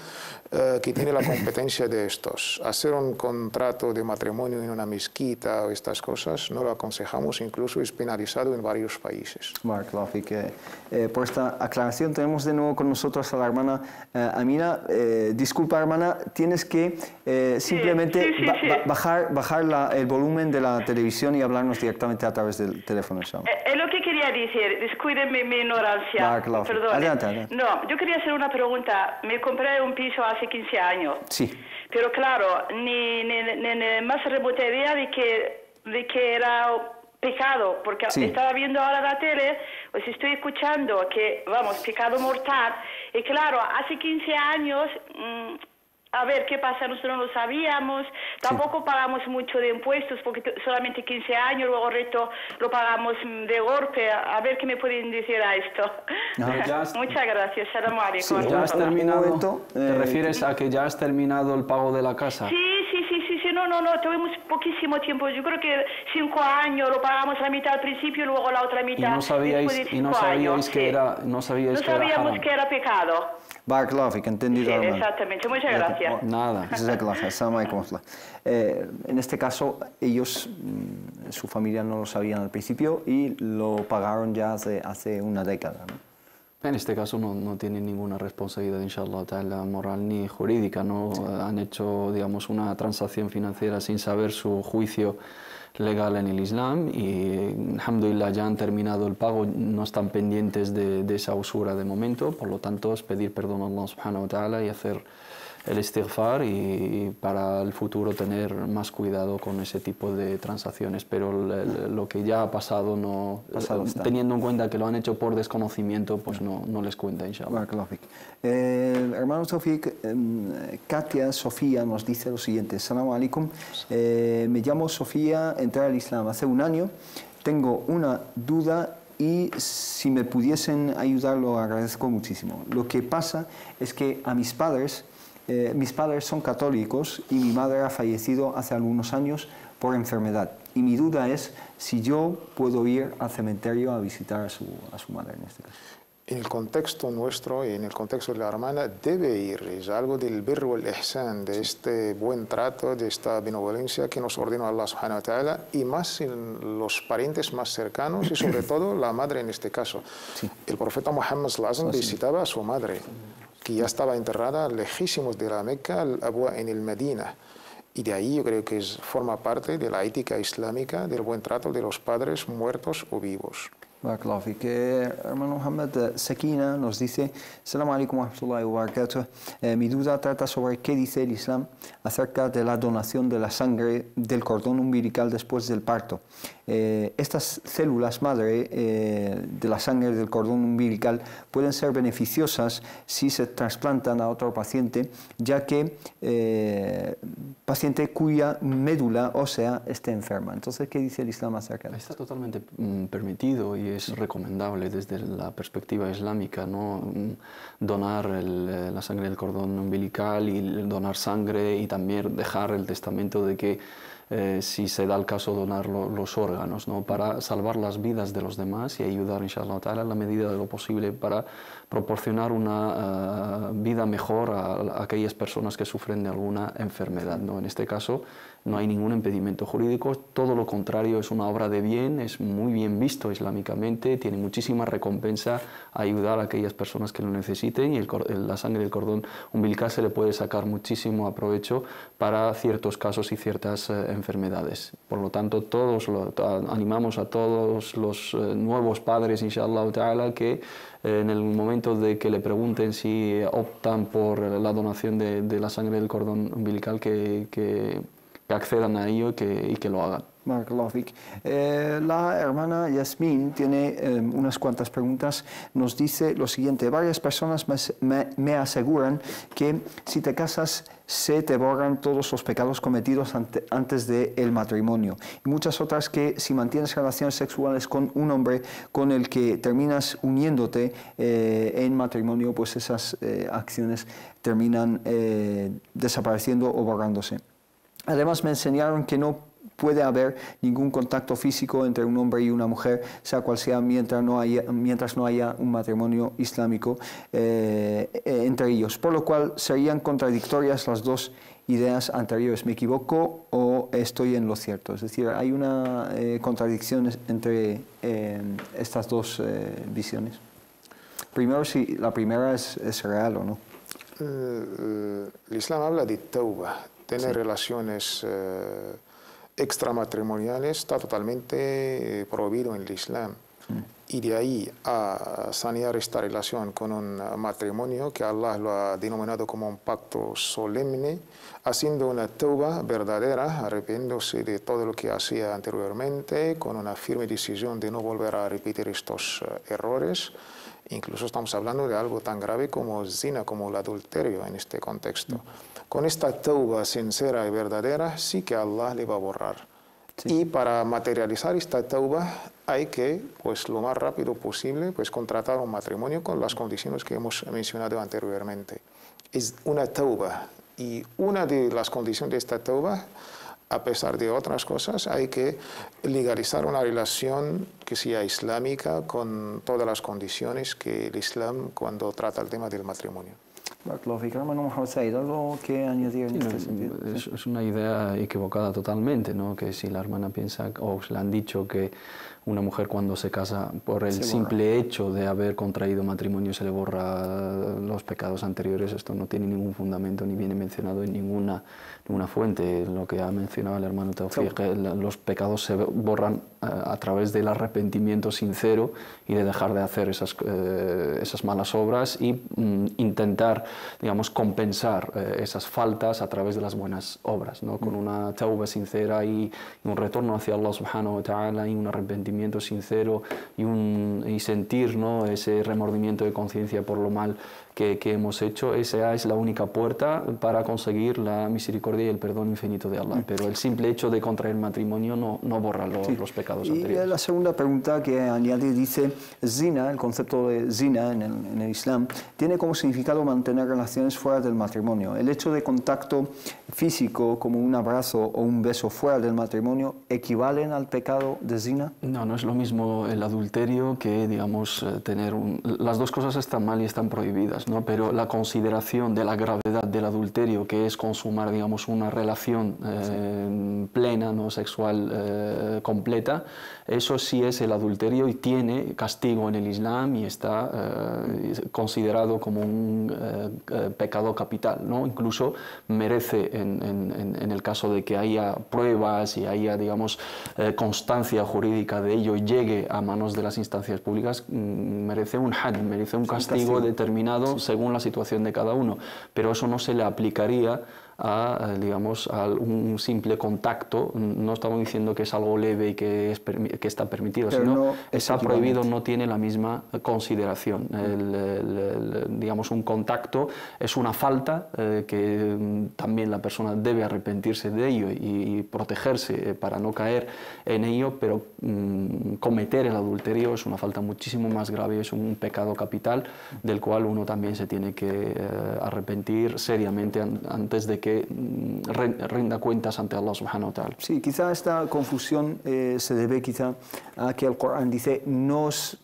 eh, que tiene la competencia de estos. Hacer un contrato de matrimonio en una mezquita o estas cosas no lo aconsejamos, incluso es penalizado en varios países. Mark Laffey, que eh, por esta aclaración tenemos de nuevo con nosotros a la hermana Eh, Amina, eh, disculpa hermana, tienes que eh, simplemente sí, sí, sí, ba sí. bajar, bajar la, el volumen de la televisión y hablarnos directamente a través del teléfono. Es eh, eh, lo que quería decir, discúlpenme mi ignorancia, perdón. Adelante, adelante. No, yo quería hacer una pregunta. Me compré un piso hace quince años, sí. Pero claro, ni, ni, ni, ni más rebote idea de que, de que era pecado, porque sí. Estaba viendo ahora la tele, os estoy escuchando que, vamos, pecado mortal. Y claro, hace quince años, mmm, a ver qué pasa, nosotros no lo sabíamos, tampoco sí. pagamos mucho de impuestos, porque solamente quince años, luego el resto lo pagamos de golpe. A ver qué me pueden decir a esto. No, ya has... Muchas gracias, Salam alaikum. Sí, ya has terminado, ¿te refieres a que ya has terminado el pago de la casa? Sí, sí, sí, sí, sí. no, no, no, tuvimos poquísimo tiempo, yo creo que cinco años, lo pagamos la mitad al principio y luego la otra mitad. Y no sabíais, de y no sabíais años, que sí. era, no sabíais no que sabíamos era que era pecado. Barakallahu, entendido. Sí, exactamente, muchas gracias. Nada. Eh, en este caso, ellos, su familia no lo sabían al principio y lo pagaron ya hace, hace una década, ¿no? En este caso no, no tienen ninguna responsabilidad, inshallah ta'ala, moral ni jurídica. No sí. han hecho, digamos, una transacción financiera sin saber su juicio legal en el Islam y, alhamdulillah, ya han terminado el pago, no están pendientes de, de esa usura de momento. Por lo tanto, es pedir perdón a Allah subhanahu wa ta'ala y hacer el istighfar y para el futuro tener más cuidado con ese tipo de transacciones. Pero lo que ya ha pasado, no, pasado teniendo en cuenta que lo han hecho por desconocimiento, pues no, no les cuenta, inshallah. Eh, hermano Tawfiq, eh, Katia Sofía nos dice lo siguiente. Salam alaikum. Eh, me llamo Sofía, entré al Islam hace un año. Tengo una duda y si me pudiesen ayudar lo agradezco muchísimo. Lo que pasa es que a mis padres... Eh, mis padres son católicos y mi madre ha fallecido hace algunos años por enfermedad. Y mi duda es si yo puedo ir al cementerio a visitar a su, a su madre en este caso. En el contexto nuestro y en el contexto de la hermana debe ir. Es algo del birru al ihsan, de este buen trato, de esta benevolencia que nos ordenó Allah subhanahu wa ta'ala y más en los parientes más cercanos y sobre todo la madre en este caso. Sí. El profeta Muhammad sallallahu alaihi wasallam visitaba a su madre, que ya estaba enterrada lejísimos de la Meca, en el Medina. Y de ahí yo creo que es, forma parte de la ética islámica, del buen trato de los padres muertos o vivos. Barakallahu fik. Eh, hermano Muhammad, Sakina nos dice: Salam alaikum wa rahmatullahi wa barakatuh. Eh, mi duda trata sobre qué dice el Islam acerca de la donación de la sangre del cordón umbilical después del parto. Eh, estas células madre eh, de la sangre del cordón umbilical pueden ser beneficiosas si se trasplantan a otro paciente, ya que eh, paciente cuya médula ósea esté enferma. Entonces, ¿qué dice el Islam acerca de esto? Está totalmente mm, permitido y es recomendable desde la perspectiva islámica, ¿no? Donar el, la sangre del cordón umbilical y donar sangre, y también dejar el testamento de que eh, si se da el caso donar lo, los órganos, ¿no? Para salvar las vidas de los demás y ayudar, inshallah ta'ala, en la medida de lo posible para proporcionar una uh, vida mejor a, a aquellas personas que sufren de alguna enfermedad, ¿no? En este caso no hay ningún impedimento jurídico, todo lo contrario, es una obra de bien, es muy bien visto islámicamente, tiene muchísima recompensa ayudar a aquellas personas que lo necesiten, y el, la sangre del cordón umbilical se le puede sacar muchísimo aprovecho para ciertos casos y ciertas eh, enfermedades. Por lo tanto, todos lo, animamos a todos los eh, nuevos padres, inshallah ta'ala, que eh, en el momento de que le pregunten si optan por la donación de, de la sangre del cordón umbilical, que, que que accedan a ello y que, y que lo hagan. Eh, la hermana Yasmin tiene eh, unas cuantas preguntas. Nos dice lo siguiente: varias personas me, me, me aseguran que si te casas se te borran todos los pecados cometidos ante, antes del matrimonio. Y muchas otras que si mantienes relaciones sexuales con un hombre con el que terminas uniéndote eh, en matrimonio, pues esas eh, acciones terminan eh, desapareciendo o borrándose. Además, me enseñaron que no puede haber ningún contacto físico entre un hombre y una mujer, sea cual sea, mientras no haya, mientras no haya un matrimonio islámico eh, entre ellos, por lo cual serían contradictorias las dos ideas anteriores. ¿Me equivoco o estoy en lo cierto? Es decir, hay una eh, contradicción entre eh, estas dos eh, visiones. Primero, si la primera es, es real o no. El, el Islam habla de tauba. Tener sí. relaciones eh, extramatrimoniales está totalmente eh, prohibido en el Islam. Sí. Y de ahí a sanear esta relación con un matrimonio que Allah lo ha denominado como un pacto solemne, haciendo una tauba verdadera, arrepintiéndose de todo lo que hacía anteriormente, con una firme decisión de no volver a repetir estos uh, errores. Incluso estamos hablando de algo tan grave como zina, como el adulterio en este contexto. Sí. Con esta tauba sincera y verdadera, sí que Allah le va a borrar. Sí. Y para materializar esta tauba hay que, pues lo más rápido posible, pues contratar un matrimonio con las condiciones que hemos mencionado anteriormente. Es una tauba. Y una de las condiciones de esta tauba, a pesar de otras cosas, hay que legalizar una relación que sea islámica con todas las condiciones que el Islam cuando trata el tema del matrimonio. Es una idea equivocada totalmente, ¿no? Que si la hermana piensa, o se le han dicho que una mujer cuando se casa, por el simple hecho de haber contraído matrimonio, se le borra los pecados anteriores, esto no tiene ningún fundamento ni viene mencionado en ninguna, ninguna fuente. Lo que ha mencionado el hermano Tawfiq, los pecados se borran a, a través del arrepentimiento sincero y de dejar de hacer esas, eh, esas malas obras y mm, intentar, digamos, compensar eh, esas faltas a través de las buenas obras, ¿no? Con una tauba sincera y, y un retorno hacia Allah subhanahu wa ta'ala y un arrepentimiento sincero y, un, y sentir, ¿no?, ese remordimiento de conciencia por lo mal que, que hemos hecho. Esa es la única puerta para conseguir la misericordia y el perdón infinito de Allah. Pero el simple hecho de contraer matrimonio no, no borra los, sí. los pecados anteriores. Y la segunda pregunta que añade dice: zina, el concepto de zina en el, en el Islam, tiene como significado mantener relaciones fuera del matrimonio. El hecho de contacto físico, como un abrazo o un beso fuera del matrimonio, ¿equivalen al pecado de zina? No, no es lo mismo el adulterio que, digamos, tener un... Las dos cosas están mal y están prohibidas, ¿no? Pero la consideración de la gravedad del adulterio, que es consumar, digamos, una relación eh, sí. plena, ¿no?, sexual eh, completa, eso sí es el adulterio y tiene castigo en el Islam y está eh, considerado como un eh, eh, pecado capital, ¿no? Incluso merece, en, en, en el caso de que haya pruebas y haya, digamos, eh, constancia jurídica de ello y llegue a manos de las instancias públicas, merece un had, merece un castigo, castigo determinado, sí, según la situación de cada uno. Pero eso no se le aplicaría a, digamos, a un simple contacto. No estamos diciendo que es algo leve y que, es, que está permitido, pero sino no está prohibido, no tiene la misma consideración. El, el, el, digamos, un contacto es una falta eh, que también la persona debe arrepentirse de ello y, y protegerse para no caer en ello, pero mm, cometer el adulterio es una falta muchísimo más grave, es un pecado capital del cual uno también se tiene que eh, arrepentir seriamente an, antes de que que rinda cuentas ante Allah subhanahu wa ta'ala. Sí, quizá esta confusión eh, se debe quizá a que el Corán dice no os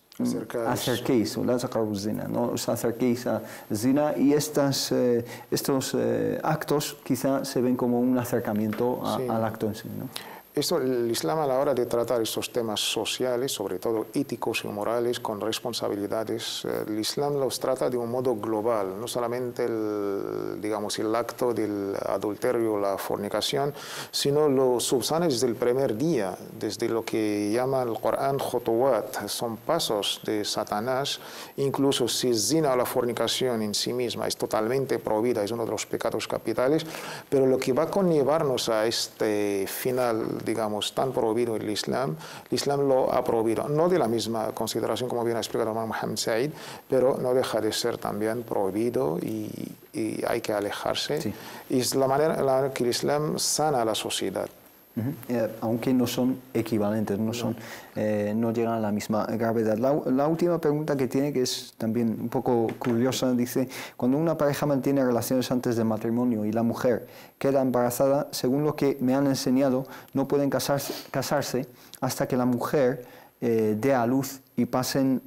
acerquéis, no os acerquéis a zina, y estas, eh, estos eh, actos quizá se ven como un acercamiento a, sí, al acto en sí, ¿no? Esto, el Islam, a la hora de tratar estos temas sociales, sobre todo éticos y morales, con responsabilidades, el Islam los trata de un modo global, no solamente el, digamos, el acto del adulterio, la fornicación, sino lo subsana desde el primer día, desde lo que llama el Corán Jotowat, son pasos de Satanás. Incluso si zina o la fornicación en sí misma es totalmente prohibida, es uno de los pecados capitales, pero lo que va a conllevarnos a este final, digamos, tan prohibido el Islam, el Islam lo ha prohibido, no de la misma consideración como bien ha explicado el hermano Muhammad Said, pero no deja de ser también prohibido y, y hay que alejarse. Sí. Y es la manera en la que el Islam sana a la sociedad. Uh-huh. eh, aunque no son equivalentes, no, son, eh, no llegan a la misma gravedad. La, la última pregunta que tiene, que es también un poco curiosa, dice: cuando una pareja mantiene relaciones antes del matrimonio y la mujer queda embarazada, según lo que me han enseñado, no pueden casarse, casarse hasta que la mujer eh, dé a luz y pasen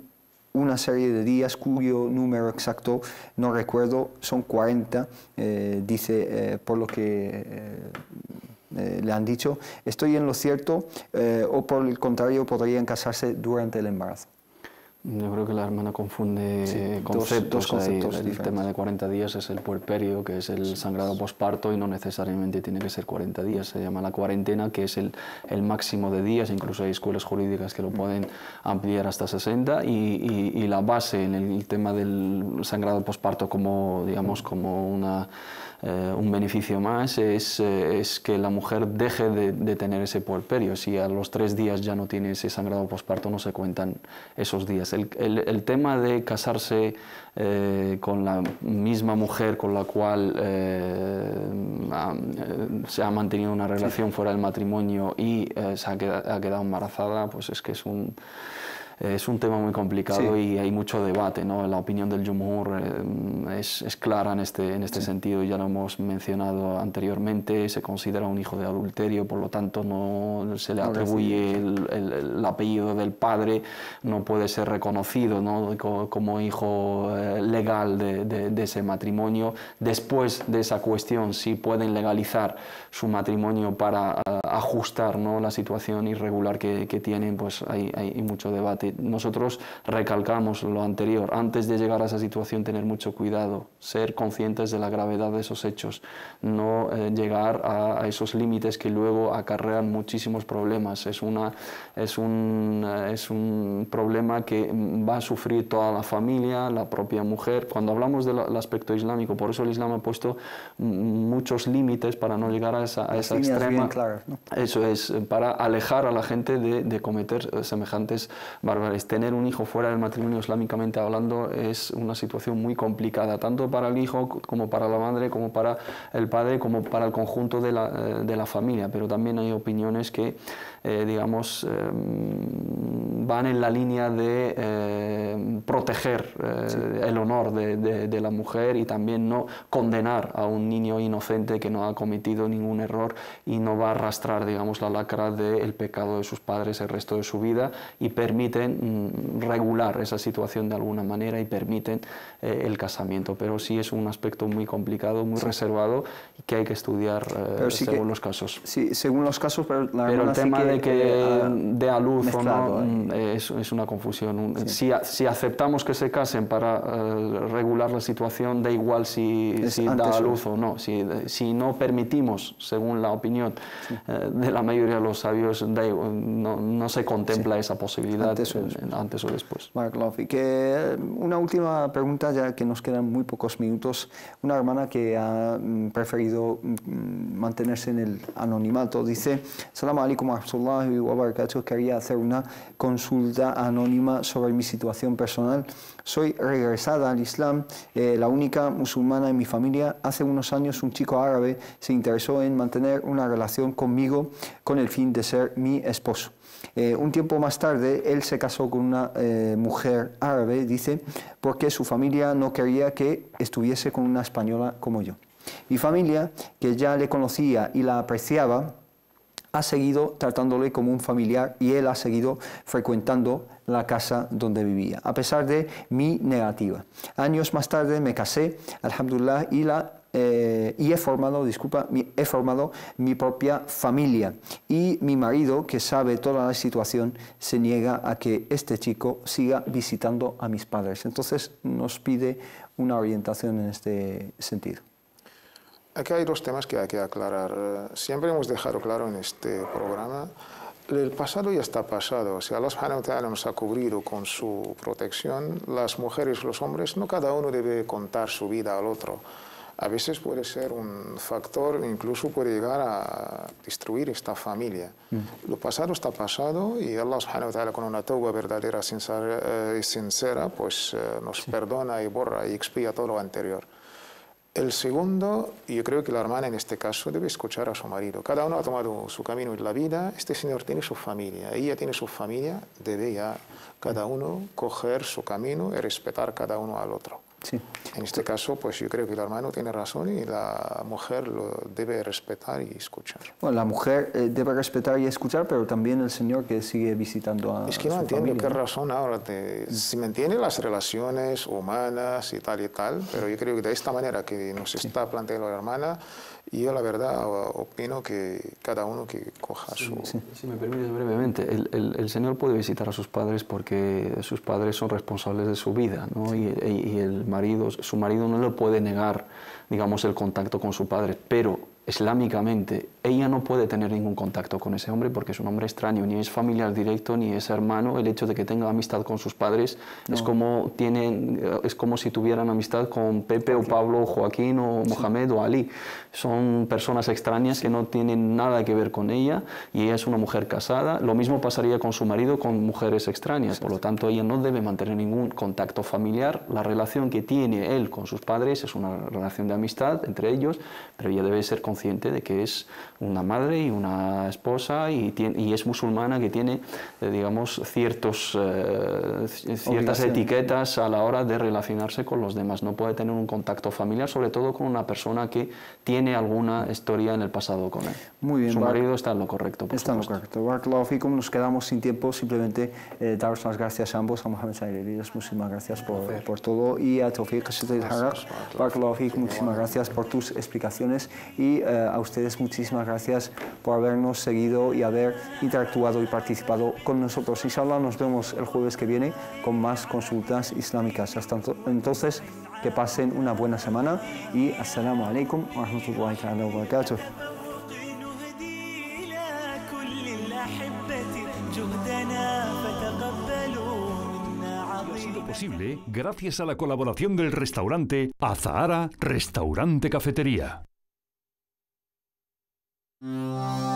una serie de días cuyo número exacto no recuerdo, son cuarenta, eh, dice, eh, por lo que... Eh, Eh, le han dicho, ¿estoy en lo cierto eh, o por el contrario podrían casarse durante el embarazo? Yo creo que la hermana confunde sí, conceptos. Dos, dos conceptos el, el tema de cuarenta días es el puerperio, que es el sangrado posparto, y no necesariamente tiene que ser cuarenta días. Se llama la cuarentena, que es el, el máximo de días. Incluso hay escuelas jurídicas que lo pueden ampliar hasta sesenta. Y, y, y la base en el tema del sangrado posparto como, digamos, como una... Eh, un beneficio más es, eh, es que la mujer deje de, de tener ese puerperio. Si a los tres días ya no tiene ese sangrado posparto, no se cuentan esos días. El, el, el tema de casarse eh, con la misma mujer con la cual eh, ha, se ha mantenido una relación, sí, fuera del matrimonio y eh, se ha quedado, ha quedado embarazada, pues es que es un... Es un tema muy complicado, sí, y hay mucho debate, ¿no? La opinión del Jumhur eh, es, es clara en este, en este sí. sentido, ya lo hemos mencionado anteriormente. Se considera un hijo de adulterio, por lo tanto no se le atribuye el, el, el apellido del padre, no puede ser reconocido, ¿no?, como, como hijo eh, legal de, de, de ese matrimonio. Después de esa cuestión, sí pueden legalizar su matrimonio para a, ajustar, ¿no?, la situación irregular que, que tienen, pues hay, hay mucho debate. Nosotros recalcamos lo anterior: antes de llegar a esa situación, tener mucho cuidado, ser conscientes de la gravedad de esos hechos, no eh, llegar a, a esos límites que luego acarrean muchísimos problemas. Es, una, es, un, es un problema que va a sufrir toda la familia, la propia mujer. Cuando hablamos del de aspecto islámico, por eso el Islam ha puesto muchos límites para no llegar a esa, a esa extrema. Claras, ¿no? Eso es, para alejar a la gente de, de cometer semejantes barbaridades. Tener un hijo fuera del matrimonio, islámicamente hablando, es una situación muy complicada, tanto para el hijo como para la madre, como para el padre, como para el conjunto de la, de la familia. Pero también hay opiniones que, eh, digamos, eh, van en la línea de eh, proteger eh, sí, el honor de, de, de la mujer, y también no condenar a un niño inocente que no ha cometido ningún error y no va a arrastrar, digamos, la lacra del pecado de sus padres el resto de su vida, y permite pueden regular esa situación de alguna manera y permiten eh, el casamiento, pero sí es un aspecto muy complicado, muy sí. reservado, que hay que estudiar eh, sí según que, los casos. Sí, según los casos, pero, la pero el tema sí que, de que eh, dé a luz o no eh. es, es una confusión. Sí. Si, a, si aceptamos que se casen para eh, regular la situación, da igual si, si da a luz o no. Si, si no permitimos, según la opinión sí. eh, de la mayoría de los sabios, da igual, no, no se contempla sí. esa posibilidad antes o después. Antes o después. Y que una última pregunta, ya que nos quedan muy pocos minutos. Una hermana que ha preferido mantenerse en el anonimato dice: Salam alaikum wa rahmatullahi wa barakatuh, quería hacer una consulta anónima sobre mi situación personal. Soy regresada al Islam, eh, la única musulmana en mi familia. Hace unos años un chico árabe se interesó en mantener una relación conmigo con el fin de ser mi esposo. Eh, un tiempo más tarde, él se casó con una eh, mujer árabe, dice, porque su familia no quería que estuviese con una española como yo. Mi familia, que ya le conocía y la apreciaba, ha seguido tratándole como un familiar y él ha seguido frecuentando la casa donde vivía, a pesar de mi negativa. Años más tarde me casé, alhamdulillah, y la Eh, y he formado, disculpa, he formado mi propia familia, y mi marido, que sabe toda la situación, se niega a que este chico siga visitando a mis padres. Entonces nos pide una orientación en este sentido. Aquí hay dos temas que hay que aclarar. Siempre hemos dejado claro en este programa: el pasado ya está pasado. O sea, Allah subhanahu wa ta'ala nos ha cubrido con su protección. Las mujeres, los hombres, no cada uno debe contar su vida al otro. A veces puede ser un factor, incluso puede llegar a destruir esta familia. Mm. Lo pasado está pasado, y Allah subhanahu wa ta'ala, con una tauba verdadera y sincera, pues eh, nos sí. perdona y borra y expía todo lo anterior. El segundo, yo creo que la hermana en este caso debe escuchar a su marido. Cada uno ha tomado su camino en la vida. Este señor tiene su familia, ella tiene su familia. Debe ya cada uno coger su camino y respetar cada uno al otro. Sí. En este caso, pues yo creo que el hermano tiene razón y la mujer lo debe respetar y escuchar. Bueno, la mujer eh, debe respetar y escuchar, pero también el señor que sigue visitando a... Es que no entiendo familia, qué ¿no? razón ahora. Te, si mantiene las relaciones humanas y tal y tal, pero yo creo que de esta manera que nos sí. está planteando la hermana, yo la verdad opino que cada uno que coja sí, su... Sí. Si me permites brevemente, el, el, el señor puede visitar a sus padres porque sus padres son responsables de su vida, ¿no? Sí. Y, y, y el marido, su marido no le puede negar, digamos, el contacto con su padre, pero islámicamente ella no puede tener ningún contacto con ese hombre porque es un hombre extraño, ni es familiar directo, ni es hermano. El hecho de que tenga amistad con sus padres no. es, como tienen, es como si tuvieran amistad con Pepe o Pablo o Joaquín o sí. Mohamed o Ali. Son personas extrañas sí. que no tienen nada que ver con ella, y ella es una mujer casada. Lo mismo pasaría con su marido, con mujeres extrañas. Por lo tanto, ella no debe mantener ningún contacto familiar. La relación que tiene él con sus padres es una relación de amistad entre ellos, pero ella debe ser consciente de que es una madre y una esposa, y, tiene, y es musulmana, que tiene, eh, digamos, ciertos, eh, ciertas Obligación. etiquetas a la hora de relacionarse con los demás. No puede tener un contacto familiar, sobre todo con una persona que tiene alguna historia en el pasado con él. Muy bien, Su Bar marido está en lo correcto, por Está en lo correcto. Barakallahu fikum. Nos quedamos sin tiempo. Simplemente eh, daros las gracias a ambos, a Muhammad Said Alilech, muchísimas gracias por, por todo, y a Tawfiq Istil Harakat. Barakallahu fikum, muchísimas gracias por tus explicaciones, y eh, a ustedes muchísimas gracias por habernos seguido y haber interactuado y participado con nosotros. Inshallah, nos vemos el jueves que viene con más consultas islámicas. Hasta entonces, que pasen una buena semana, y assalamu alaikum wa rahmatullahi ta'ala wa barakatuh. Ha sido posible gracias a la colaboración del restaurante Azahara Restaurante Cafetería. Mm-hmm.